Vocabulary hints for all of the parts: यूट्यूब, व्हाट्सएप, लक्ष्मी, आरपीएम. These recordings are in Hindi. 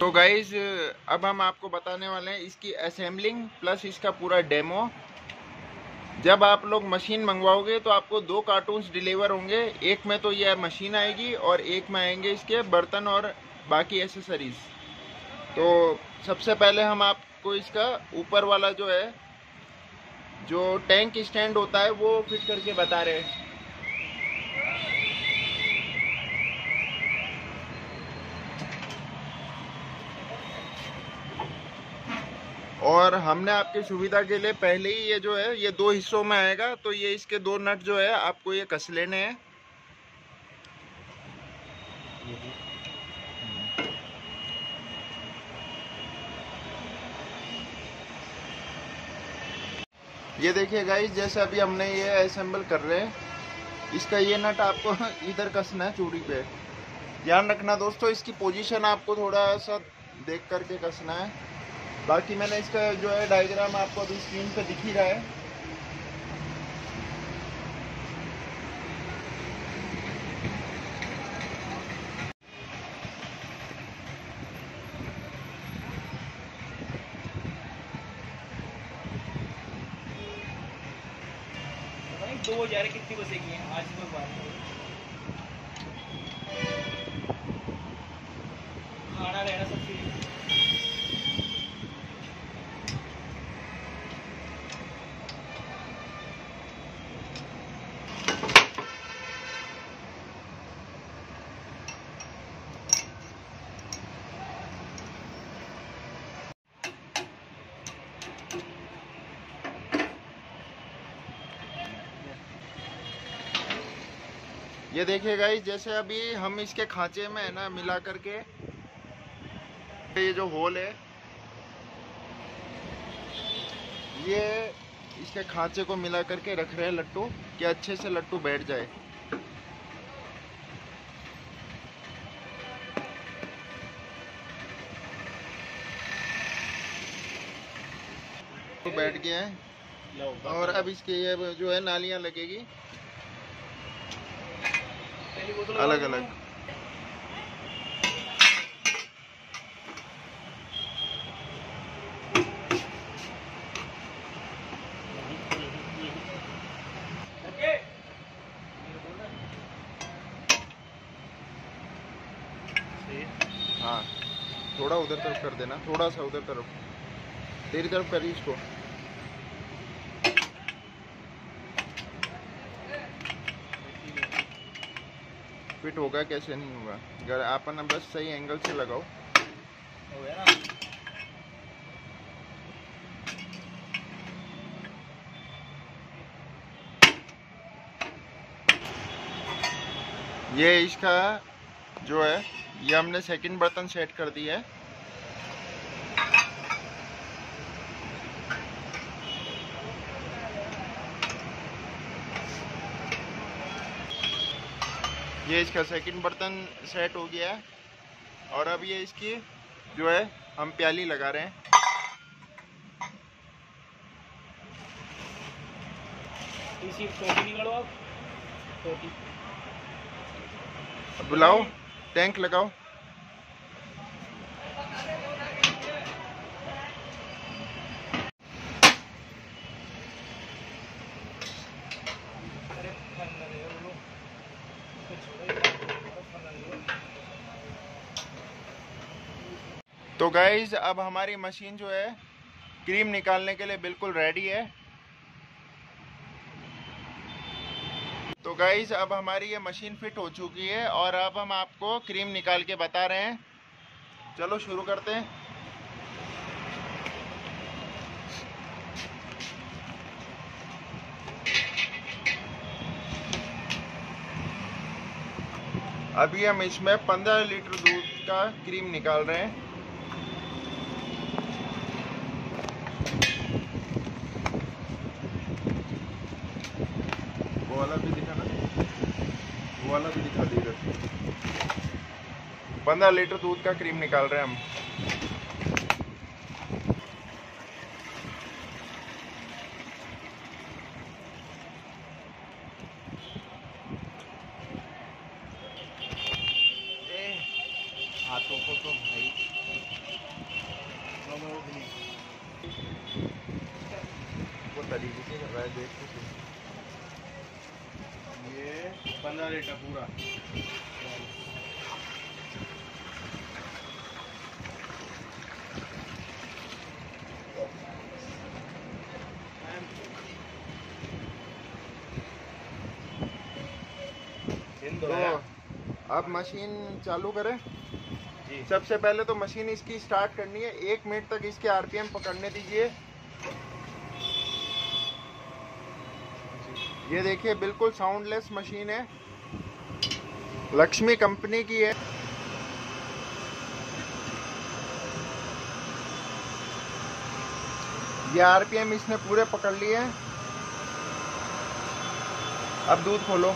तो गाइज़ अब हम आपको बताने वाले हैं इसकी असेंबलिंग प्लस इसका पूरा डेमो। जब आप लोग मशीन मंगवाओगे तो आपको दो कार्टून्स डिलीवर होंगे, एक में तो यह मशीन आएगी और एक में आएंगे इसके बर्तन और बाकी एसेसरीज। तो सबसे पहले हम आपको इसका ऊपर वाला जो है जो टैंक स्टैंड होता है वो फिट करके बता रहे हैं। और हमने आपकी सुविधा के लिए पहले ही ये जो है ये दो हिस्सों में आएगा, तो ये इसके दो नट जो है आपको ये कस लेने हैं। ये देखिए गाइस, जैसे अभी हमने ये असेंबल कर रहे हैं, इसका ये नट आपको इधर कसना है चूड़ी पे। ध्यान रखना दोस्तों, इसकी पोजीशन आपको थोड़ा सा देख करके कसना है। बाकी मैंने इसका जो है डायग्राम आपको अभी स्क्रीन पे दिख ही रहा है। दो हजार कितनी बसेगी आज में खाना रहना सब चीज। ये देखिए गाइस, जैसे अभी हम इसके खांचे में है ना मिला करके ये जो होल है ये इसके खांचे को मिला करके रख रहे हैं लट्टू, कि अच्छे से लट्टू बैठ जाए। तो बैठ गया है और अब इसके ये जो है नालियां लगेगी अलग अलग। हाँ, थोड़ा उधर तरफ कर देना, थोड़ा सा उधर तरफ, तेरी तरफ करी इसको। फिट होगा कैसे नहीं होगा, अगर आपने बस सही एंगल से लगाओ। हो गया ना? ये इसका जो है ये हमने सेकंड बर्तन सेट कर दिया है। ये इसका सेकंड बर्तन सेट हो गया है और अब ये इसकी जो है हम प्याली लगा रहे हैं। इसी टोटी निकालो आप, टोटी बुलाओ, टैंक लगाओ। तो गाइज अब हमारी मशीन जो है क्रीम निकालने के लिए बिल्कुल रेडी है। तो गाइज अब हमारी ये मशीन फिट हो चुकी है और अब हम आपको क्रीम निकाल के बता रहे हैं। चलो शुरू करते हैं। अभी हम इसमें 15 लीटर दूध का क्रीम निकाल रहे हैं। वाला भी दिखा दीजिए। 15 लीटर दूध का क्रीम निकाल रहे हैं हम। हाथों को तो भाई वो तरीके से कर रहा है, देखते ये 15 लीटर पूरा। तो आप मशीन चालू करें जी। सबसे पहले तो मशीन इसकी स्टार्ट करनी है, 1 मिनट तक इसके आरपीएम पकड़ने दीजिए। ये देखिए बिल्कुल साउंडलेस मशीन है, लक्ष्मी कंपनी की है। ये आरपीएम इसने पूरे पकड़ लिए हैं। अब दूध खोलो।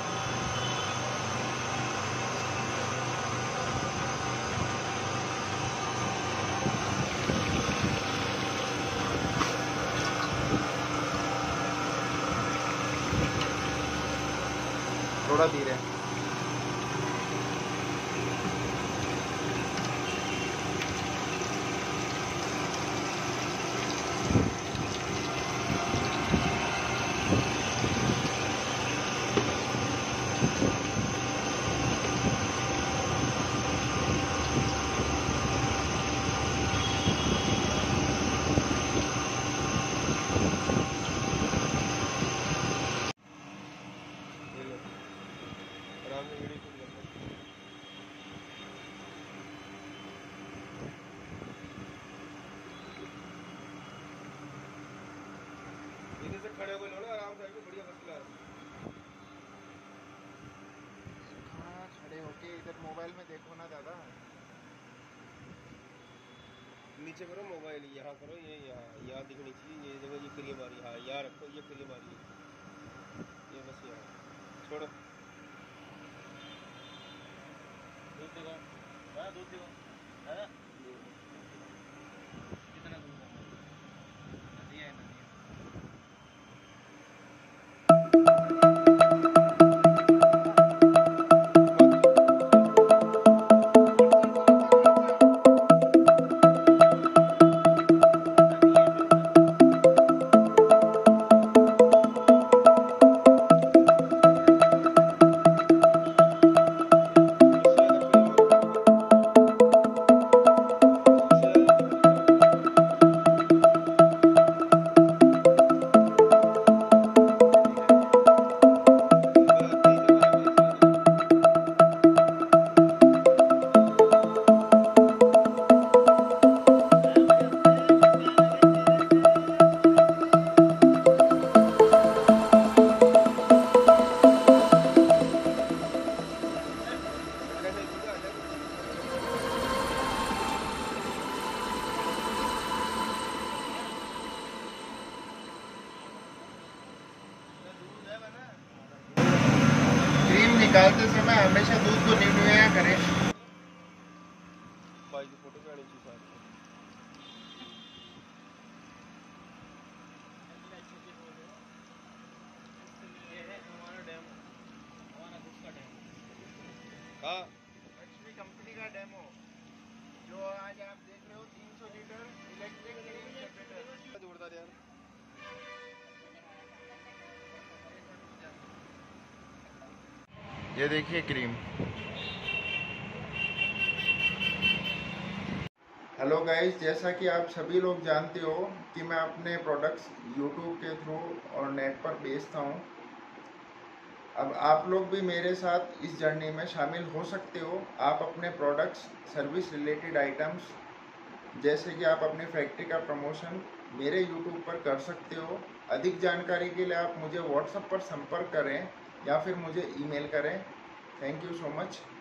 थोड़ा धीरे, खड़े होकर लो ना आराम से, बढ़िया मसला है। खड़े होके इधर मोबाइल में देखो ना दादा, नीचे करो मोबाइल, यहाँ करो, ये यहाँ दिखनी चाहिए। ये देखो, ये फ्री मारी, हाँ यहाँ रखो, ये फ्री मारी, ये बस यहाँ छोड़ो। दूध देखो, हाँ दूध देखो, है कितना दूध है, नदिया है नदिया। निकालते समय हमेशा दूध को न्यूट्रिया करें। भाई की फोटो खींचनी चाहिए साथ में। ये है हमारा डैम, हमारा खुद का डैम, हाँ लक्ष्मी कंपनी का डैम हो, जो आज आप देख रहे हो 300 लीटर इलेक्ट्रिक जोरदार यार। ये देखिए क्रीम। हेलो गाइस, जैसा कि आप सभी लोग जानते हो कि मैं अपने प्रोडक्ट्स यूट्यूब के थ्रू और नेट पर बेचता हूँ। अब आप लोग भी मेरे साथ इस जर्नी में शामिल हो सकते हो। आप अपने प्रोडक्ट्स, सर्विस रिलेटेड आइटम्स, जैसे कि आप अपनी फैक्ट्री का प्रमोशन मेरे यूट्यूब पर कर सकते हो। अधिक जानकारी के लिए आप मुझे व्हाट्सएप पर संपर्क करें या फिर मुझे ईमेल करें। Thank you so much.